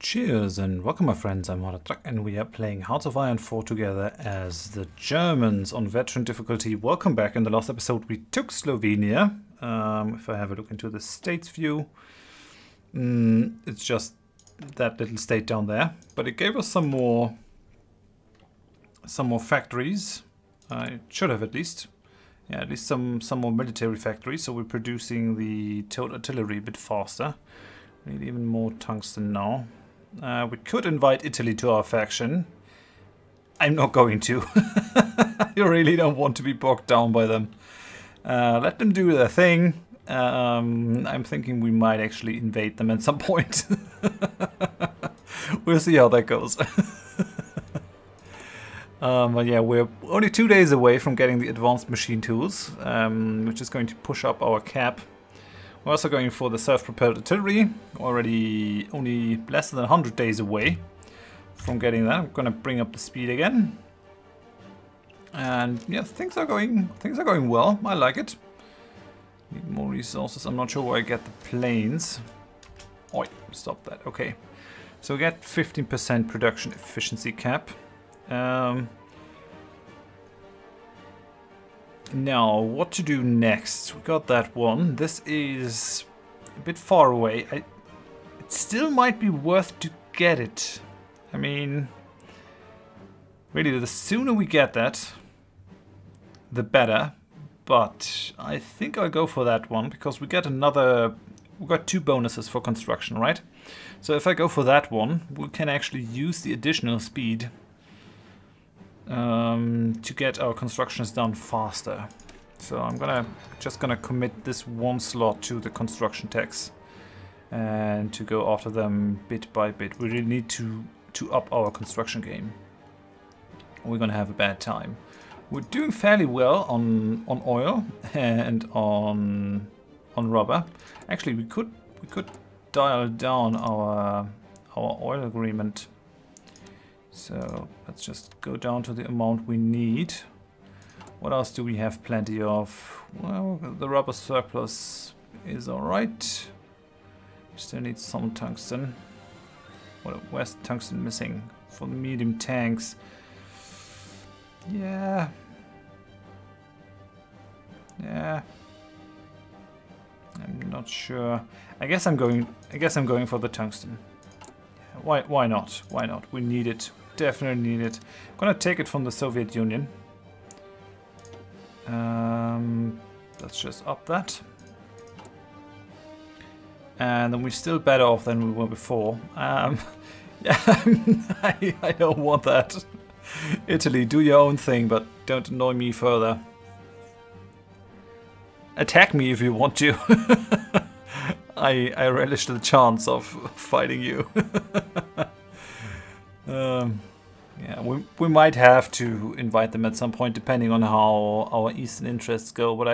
Cheers and welcome my friends, I'm Horath Drak and we are playing Hearts of Iron 4 together as the Germans on veteran difficulty. Welcome back. In the last episode we took Slovenia. If I have a look into the states view, it's just that little state down there. But it gave us some more factories. It should have at least. Yeah, at least some more military factories, so we're producing the tilt artillery a bit faster. We need even more tungsten now. We could invite Italy to our faction. I'm not going to. I really don't want to be bogged down by them. Let them do their thing. I'm thinking we might actually invade them at some point. We'll see how that goes. But yeah, we're only 2 days away from getting the advanced machine tools, which is going to push up our cap. We're also going for the self-propelled artillery, already only less than 100 days away from getting that. I'm going to bring up the speed again. And yeah, things are going well. I like it. Need more resources. I'm not sure where I get the planes. Oi, stop that. Okay. So we get 15% production efficiency cap. Now, what to do next? We got that one. This is a bit far away. It still might be worth to get it. I mean, really, the sooner we get that, the better. But I think I'll go for that one because we get another. We got two bonuses for construction, right? So if I go for that one, we can actually use the additional speed to get our constructions done faster. So I'm just gonna commit this one slot to the construction techs and to go after them bit by bit. We really need to up our construction game. We're gonna have a bad time. We're doing fairly well on oil and on rubber. Actually, we could dial down our oil agreement. So let's just go down to the amount we need. What else do we have plenty of? Well, the rubber surplus is alright. Still need some tungsten. Where's the tungsten missing? For the medium tanks. Yeah. Yeah. I'm not sure. I guess I'm going for the tungsten. Why not? Why not? We need it. Definitely need it. I'm gonna take it from the Soviet Union. Let's just up that. And then we're still better off than we were before. Yeah, I don't want that. Italy, do your own thing, but don't annoy me further. Attack me if you want to. I relish the chance of fighting you. Yeah, we might have to invite them at some point, depending on how our Eastern interests go. But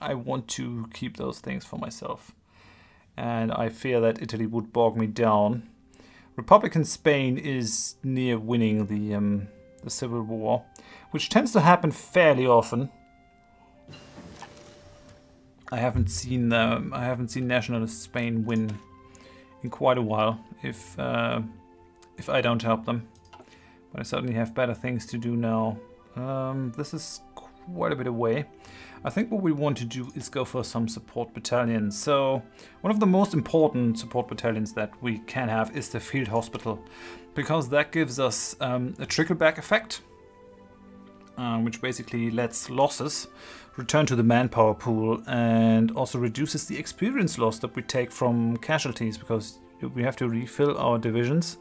I want to keep those things for myself, and I fear that Italy would bog me down. Republican Spain is near winning the civil war, which tends to happen fairly often. I haven't seen Nationalist Spain win in quite a while. If I don't help them, but I certainly have better things to do now. This is quite a bit away. I think what we want to do is go for some support battalions. So one of the most important support battalions that we can have is the Field Hospital, because that gives us a trickle-back effect, which basically lets losses return to the manpower pool and also reduces the experience loss that we take from casualties, because we have to refill our divisions.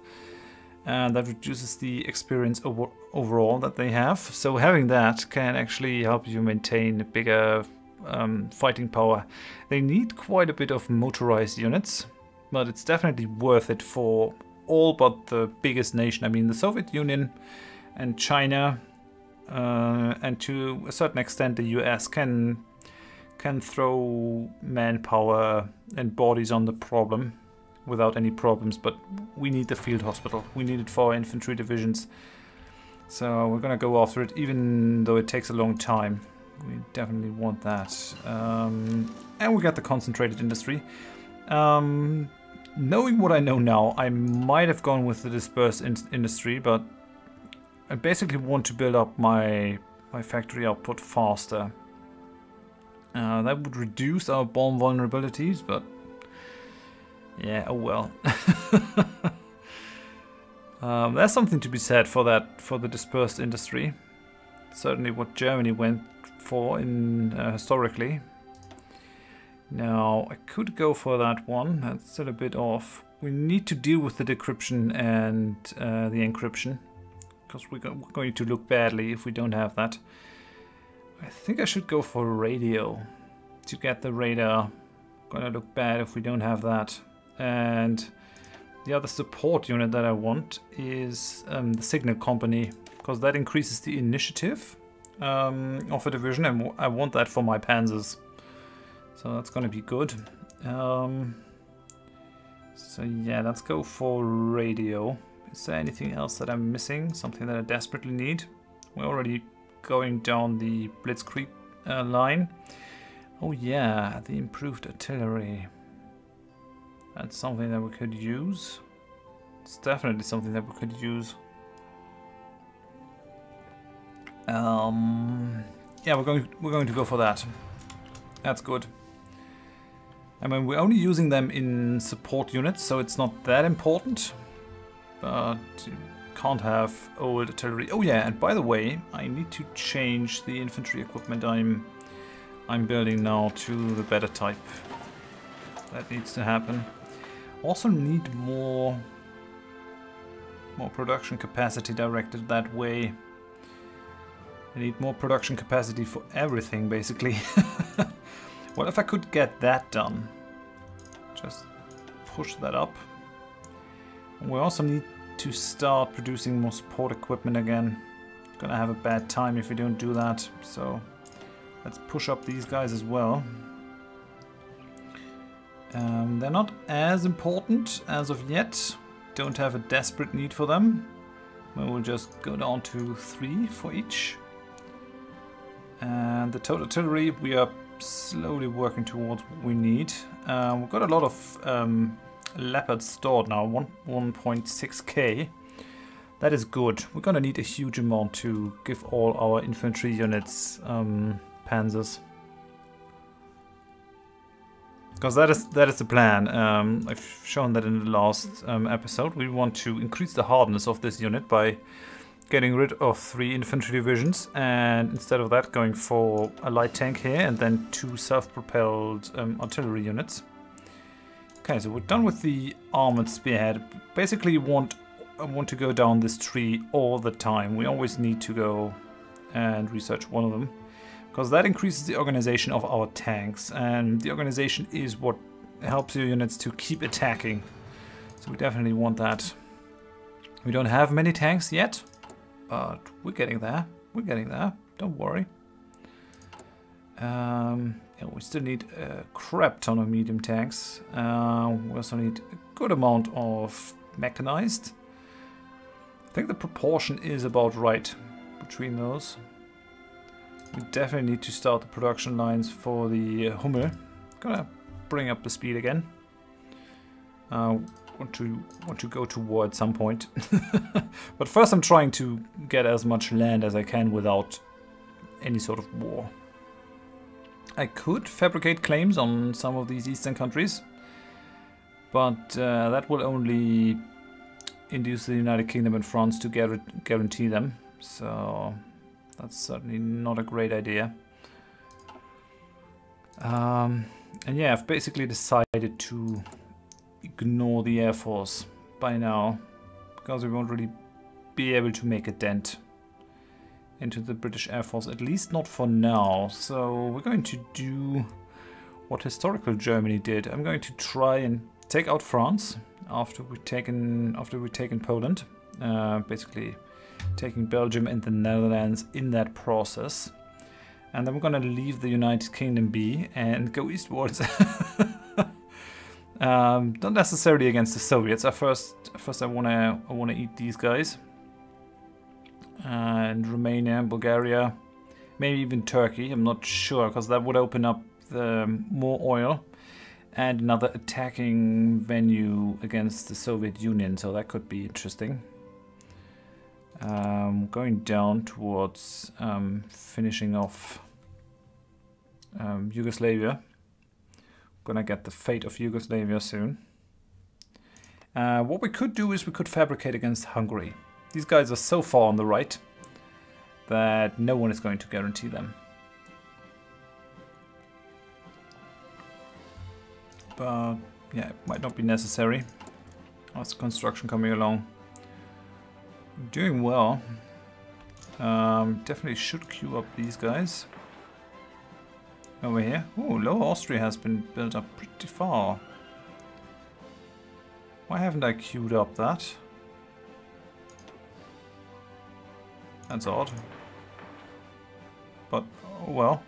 And that reduces the experience overall that they have. So having that can actually help you maintain a bigger fighting power. They need quite a bit of motorized units, but it's definitely worth it for all but the biggest nation. I mean, the Soviet Union and China, and to a certain extent the US can throw manpower and bodies on the problem without any problems, but we need the Field Hospital. We need it for our infantry divisions. So we're gonna go after it, even though it takes a long time. We definitely want that. And we got the concentrated industry. Knowing what I know now, I might have gone with the dispersed industry, but I basically want to build up my factory output faster. That would reduce our bomb vulnerabilities, but yeah, oh well. There's something to be said for that, for the dispersed industry. Certainly what Germany went for in historically. Now I could go for that one. That's still a bit off. We need to deal with the decryption and the encryption, because we're going to look badly if we don't have that. I think I should go for radio to get the radar. Gonna look bad if we don't have that. And the other support unit that I want is the signal company, because that increases the initiative of a division, and I want that for my panzers. So that's gonna be good. So yeah, let's go for radio. Is there anything else that I'm missing? Something that I desperately need? We're already going down the Blitzkrieg line. Oh yeah, the improved artillery. That's something that we could use. It's definitely something that we could use. Yeah, we're going to go for that. That's good. I mean, we're only using them in support units, so it's not that important. But you can't have old artillery. Oh yeah, and by the way, I need to change the infantry equipment I'm building now to the better type. That needs to happen. Also need more production capacity directed that way. I need more production capacity for everything, basically. Well, if I could get that done, just push that up. We also need to start producing more support equipment again. Gonna have a bad time if we don't do that, so let's push up these guys as well. They're not as important as of yet. Don't have a desperate need for them. We'll just go down to 3 for each. And the total artillery, we are slowly working towards what we need. We've got a lot of Leopard stored now, 1.6k. That is good. We're gonna need a huge amount to give all our infantry units panzers, because that is the plan. I've shown that in the last episode. We want to increase the hardness of this unit by getting rid of 3 infantry divisions, and instead of that going for a light tank here and then 2 self-propelled artillery units. Okay, so we're done with the armored spearhead. Basically, I want to go down this tree all the time. We always need to go and research one of them, because that increases the organization of our tanks, and the organization is what helps your units to keep attacking. So we definitely want that. We don't have many tanks yet, but we're getting there. We're getting there. Don't worry. Yeah, we still need a crap ton of medium tanks. We also need a good amount of mechanized. I think the proportion is about right between those. We definitely need to start the production lines for the Hummel. Gonna bring up the speed again. Want to go to war at some point. But first I'm trying to get as much land as I can without any sort of war. I could fabricate claims on some of these eastern countries, but that will only induce the United Kingdom and France to guarantee them, so that's certainly not a great idea. And yeah, I've basically decided to ignore the Air Force by now, because we won't really be able to make a dent into the British Air Force, at least not for now. So we're going to do what historical Germany did. I'm going to try and take out France after we've taken Poland, basically taking Belgium and the Netherlands in that process, and then we're going to leave the United Kingdom be and go eastwards. Not necessarily against the Soviets. At first I want to eat these guys. And Romania, Bulgaria, maybe even Turkey, I'm not sure, because that would open up more oil. And another attacking venue against the Soviet Union, so that could be interesting. Going down towards finishing off Yugoslavia. Gonna get the fate of Yugoslavia soon. What we could do is we could fabricate against Hungary. These guys are so far on the right that no one is going to guarantee them. But yeah, it might not be necessary. Lots of construction coming along. Doing well. Definitely should queue up these guys. Over here. Ooh, Lower Austria has been built up pretty far. Why haven't I queued up that? That's odd. But, oh well.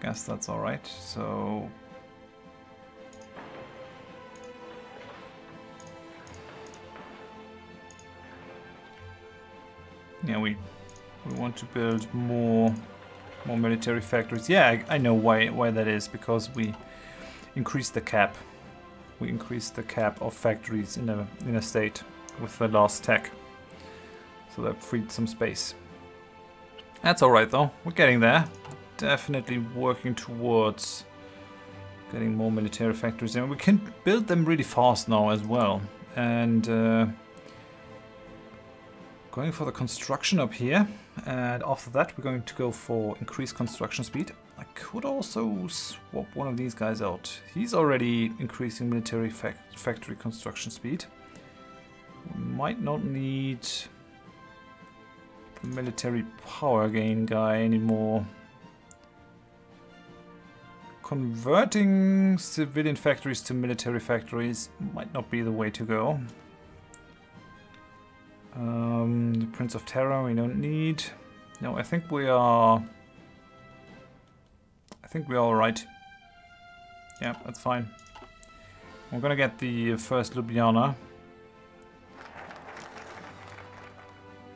Guess that's alright, so... Yeah, we want to build more military factories. Yeah, I know why that is, because we increased the cap. We increased the cap of factories in a state with the last tech. So that freed some space. That's alright though, we're getting there. Definitely working towards getting more military factories, and we can build them really fast now as well. And going for the construction up here, and after that we're going to go for increased construction speed. I could also swap one of these guys out. He's already increasing military factory construction speed. We might not need the military power gain guy anymore. Converting civilian factories to military factories might not be the way to go. The Prince of Terror we don't need. No, I think we are alright. Yeah, that's fine. We're gonna get the first Ljubljana.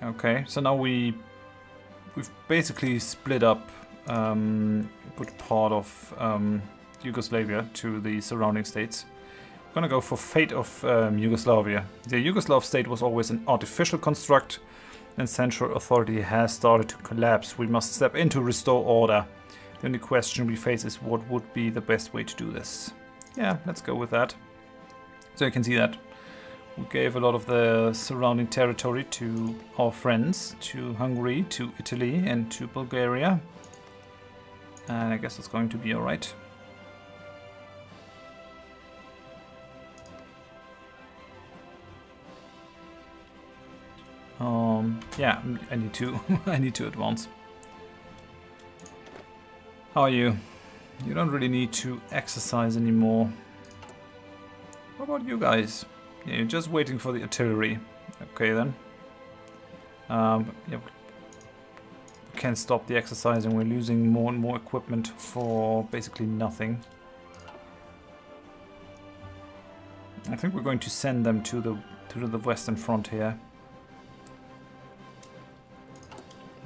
Okay, so now we've basically split up good part of Yugoslavia to the surrounding states. Gonna go for fate of Yugoslavia. The Yugoslav state was always an artificial construct, and central authority has started to collapse. We must step in to restore order. The only question we face is what would be the best way to do this. Yeah, let's go with that. So you can see that we gave a lot of the surrounding territory to our friends, to Hungary, to Italy, and to Bulgaria. And I guess it's going to be alright. Yeah, I need to advance. How are you? You don't really need to exercise anymore. What about you guys? Yeah, you're just waiting for the artillery. Okay then. Yeah, we can't stop the exercising. We're losing more and more equipment for basically nothing. I think we're going to send them to the western frontier.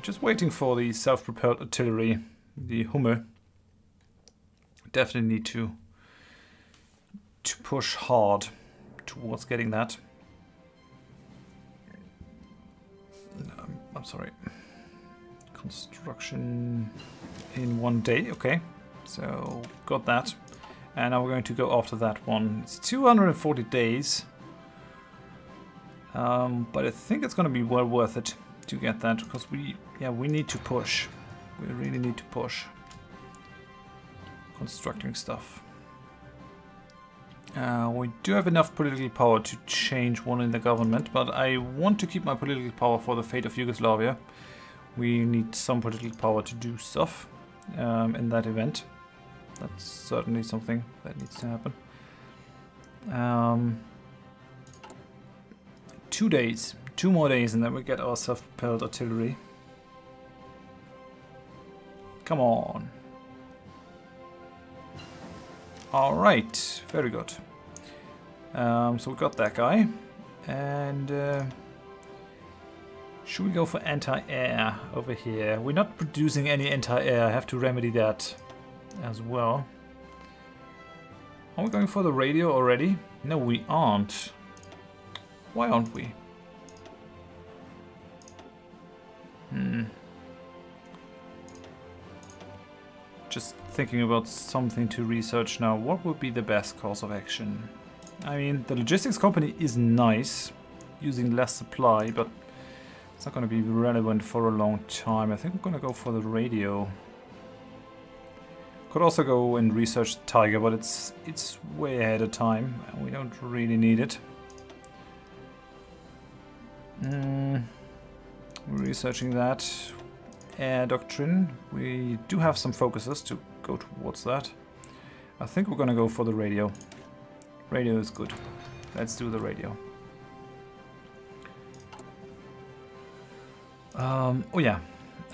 Just waiting for the self-propelled artillery, the Hummel. Definitely need to push hard towards getting that. No, I'm sorry. Construction in one day. Okay, so got that. And now we're going to go after that one. It's 240 days. But I think it's going to be well worth it to get that, because we need to push. We really need to push. Constructing stuff. We do have enough political power to change one in the government, but I want to keep my political power for the fate of Yugoslavia. We need some political power to do stuff in that event. That's certainly something that needs to happen. 2 days. 2 more days and then we get our self-propelled artillery. Come on. Alright, very good. So we got that guy. And should we go for anti-air over here? We're not producing any anti-air. I have to remedy that as well. Are we going for the radio already? No, we aren't. Why aren't we? Just thinking about something to research now. What would be the best course of action? I mean, the logistics company is nice, using less supply, but it's not going to be relevant for a long time. I think we're going to go for the radio. Could also go and research Tiger, but it's way ahead of time, and we don't really need it. We're researching that. Air doctrine. We do have some focuses to go towards that. I think we're going to go for the radio. Radio is good. Let's do the radio. Oh yeah,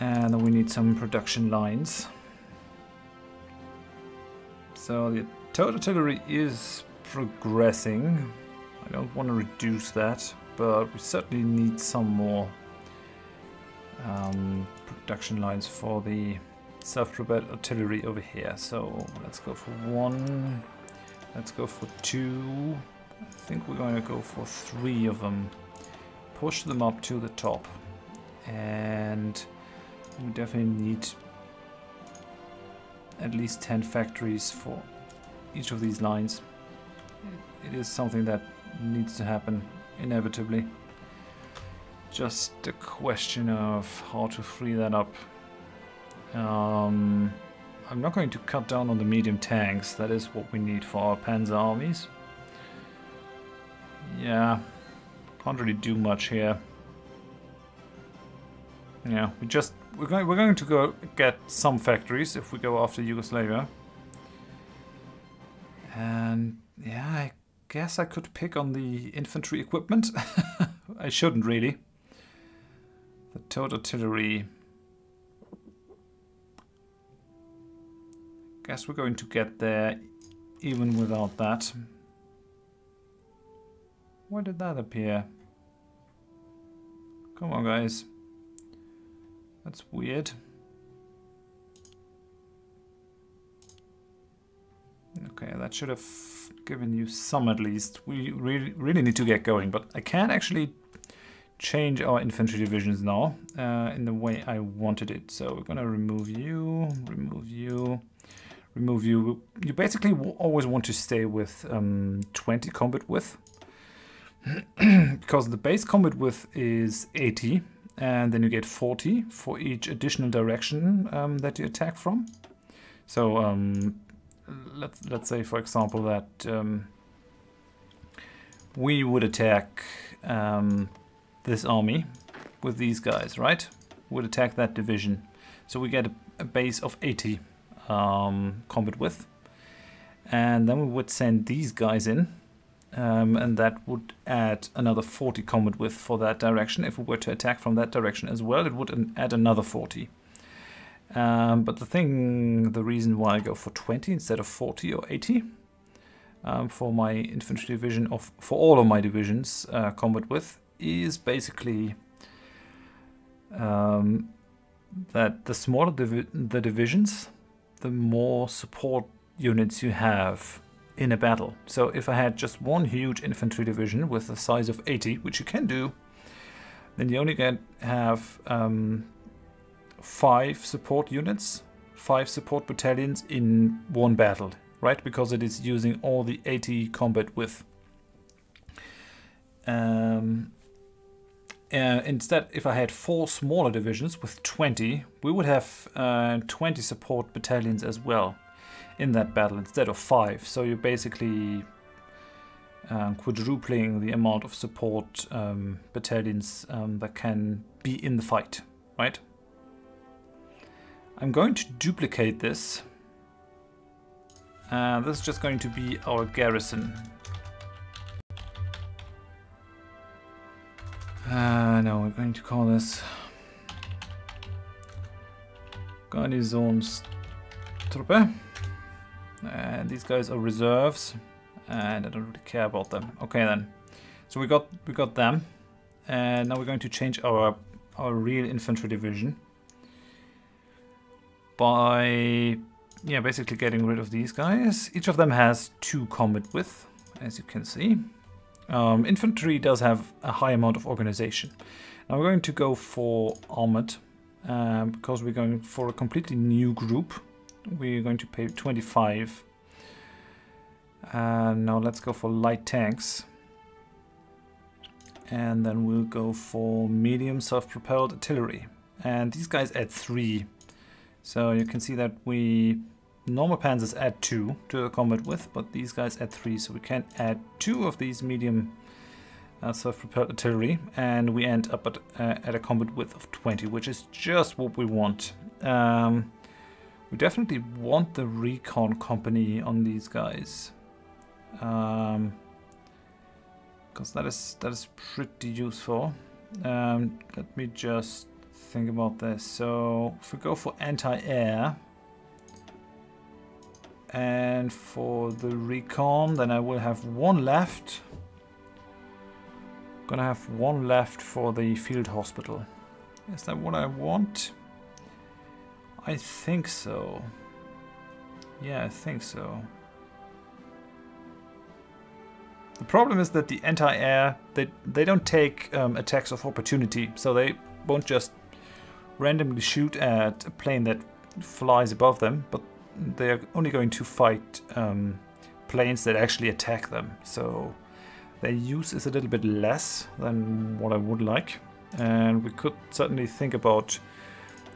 and then we need some production lines. So the total artillery is progressing. I don't want to reduce that, but we certainly need some more production lines for the self-propelled artillery over here. So let's go for one, let's go for two. I think we're going to go for three of them. Push them up to the top. And we definitely need at least 10 factories for each of these lines. It is something that needs to happen inevitably. Just a question of how to free that up. I'm not going to cut down on the medium tanks. That is what we need for our panzer armies. Yeah, can't really do much here. Yeah, we're going to go get some factories if we go after Yugoslavia. And yeah, I guess I could pick on the infantry equipment. I shouldn't really. The total artillery. Guess we're going to get there even without that. Where did that appear? Come on, guys. That's weird. Okay, that should have given you some at least. We really need to get going, but I can actually change our infantry divisions now in the way I wanted it. So we're gonna remove you, remove you, remove you. You basically always want to stay with 20 combat width because the base combat width is 80. And then you get 40 for each additional direction that you attack from. So let's say, for example, that we would attack this army with these guys, right? Would attack that division. So we get a base of 80 combat width. And then we would send these guys in. And that would add another 40 combat width for that direction. If we were to attack from that direction as well, it would add another 40. But the reason why I go for 20 instead of 40 or 80 for my infantry division, for all of my divisions, combat width, is basically that the smaller the divisions, the more support units you have in a battle. So if I had just one huge infantry division with a size of 80, which you can do, then you only can have 5 support units, 5 support battalions in one battle, right? Because it is using all the 80 combat width. Instead, if I had 4 smaller divisions with 20, we would have 20 support battalions as well in that battle instead of 5. So you're basically quadrupling the amount of support battalions that can be in the fight, right? I'm going to duplicate this. This is just going to be our garrison. No, we're going to call this Garnisonstruppe. And these guys are reserves, and I don't really care about them. Okay then, so we got them, and now we're going to change our real infantry division by yeah, basically getting rid of these guys. Each of them has 2 combat width, as you can see. Infantry does have a high amount of organization. Now we're going to go for armored, because we're going for a completely new group. We're going to pay 25. Now let's go for light tanks. And then we'll go for medium self-propelled artillery. And these guys add 3. So you can see that we normal panzers add 2 to the combat width, but these guys add 3. So we can add 2 of these medium self-propelled artillery, and we end up at a combat width of 20, which is just what we want. We definitely want the recon company on these guys, because that is pretty useful. Let me just think about this. So if we go for anti-air and for the recon, then I will have 1 left. I'm gonna have 1 left for the field hospital. Is that what I want? I think so. Yeah, I think so. The problem is that the anti-air, they don't take attacks of opportunity, so they won't just randomly shoot at a plane that flies above them, but they're only going to fight planes that actually attack them. So their use is a little bit less than what I would like. And we could certainly think about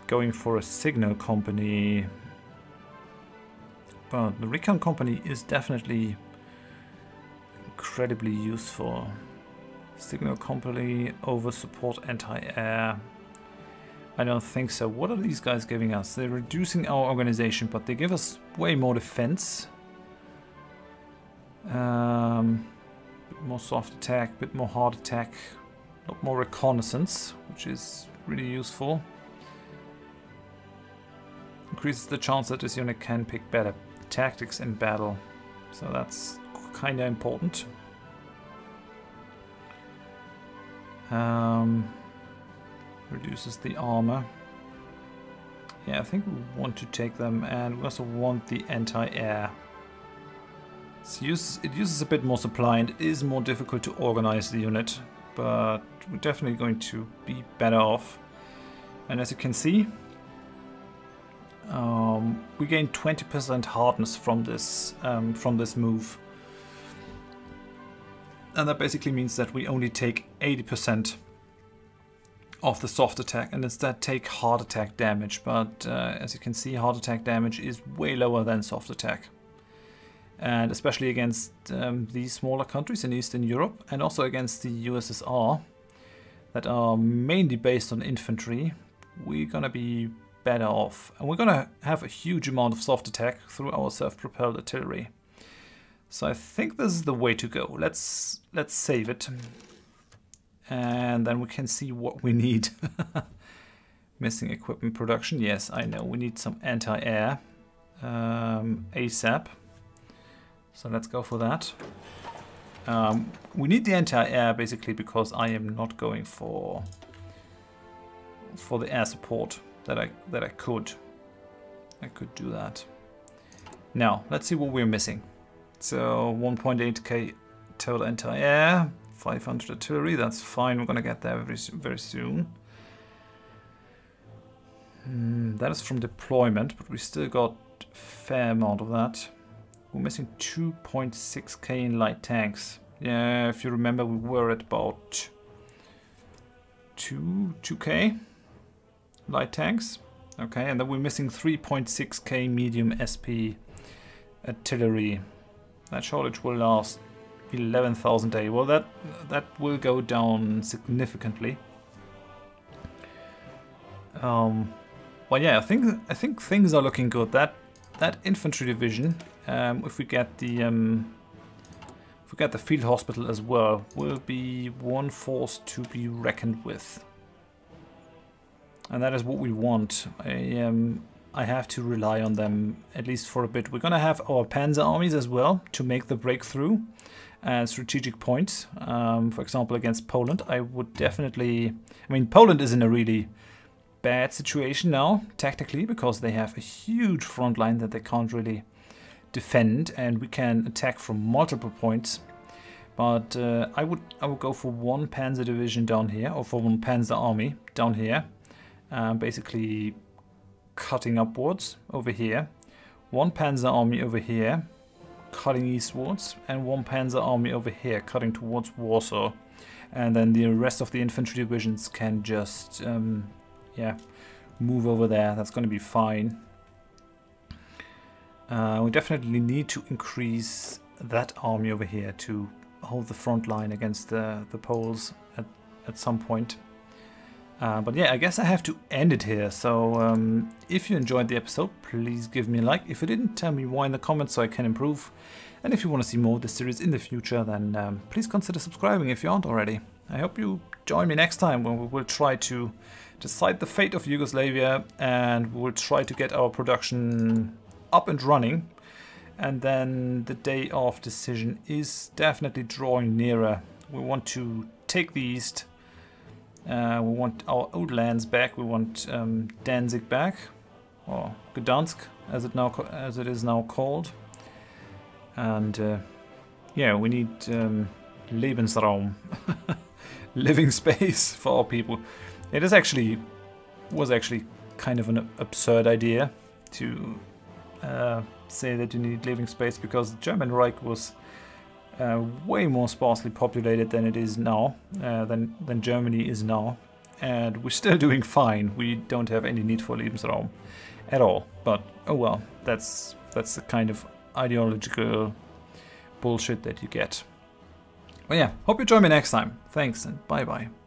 going for a signal company, but the recon company is definitely incredibly useful. Signal company over support anti-air. I don't think so. What are these guys giving us? They're reducing our organization, but they give us way more defense. Bit more soft attack, bit more hard attack, a lot more reconnaissance, which is really useful. Increases the chance that this unit can pick better tactics in battle. So that's kinda important. Reduces the armor. Yeah, I think we want to take them, and we also want the anti-air. It uses a bit more supply and is more difficult to organize the unit, but we're definitely going to be better off. And as you can see, we gain 20% hardness from this move, and that basically means that we only take 80% of the soft attack and instead take hard attack damage. But as you can see, hard attack damage is way lower than soft attack, and especially against these smaller countries in Eastern Europe, and also against the USSR that are mainly based on infantry, we're gonna be better off. And we're gonna have a huge amount of soft attack through our self-propelled artillery. So I think this is the way to go. Let's save it, and then we can see what we need. Missing equipment production. Yes, I know we need some anti-air ASAP, so let's go for that. We need the anti-air basically because I am not going for the air support that I could. I could do that. Now, let's see what we're missing. So 1.8k total anti-air, 500 artillery, that's fine, we're gonna get there very soon. That is from deployment, but we still got a fair amount of that. We're missing 2.6k in light tanks. Yeah, if you remember, we were at about 2k. Light tanks. Okay, and then we're missing 3.6k medium SP artillery. That shortage will last 11,000 days. Well, that will go down significantly. Well, yeah, I think things are looking good. That infantry division, if we get the field hospital as well, will be one force to be reckoned with. And that is what we want. I have to rely on them at least for a bit. We're gonna have our panzer armies as well to make the breakthrough and strategic points. For example, against Poland, I mean, Poland is in a really bad situation now, tactically, because they have a huge front line that they can't really defend, and we can attack from multiple points. But I would go for one panzer division down here, or for one panzer army down here, basically cutting upwards over here, one panzer army over here, cutting eastwards, and one panzer army over here, cutting towards Warsaw. And then the rest of the infantry divisions can just, yeah, move over there. That's going to be fine. We definitely need to increase that army over here to hold the front line against the Poles at some point. But yeah, I guess I have to end it here. So if you enjoyed the episode, please give me a like. If you didn't, tell me why in the comments so I can improve. And if you want to see more of this series in the future, then please consider subscribing if you aren't already. I hope you join me next time when we will try to decide the fate of Yugoslavia, and we will try to get our production up and running. And then the day of decision is definitely drawing nearer. We want to take the east. We want our old lands back. We want Danzig back, or Gdansk, as it is now called. And yeah, we need Lebensraum, living space for our people. It is was actually kind of an absurd idea to say that you need living space, because the German Reich was way more sparsely populated than it is now, than Germany is now, and we're still doing fine. We don't have any need for Lebensraum at all. But oh well, that's the kind of ideological bullshit that you get. But yeah, hope you join me next time. Thanks and bye bye.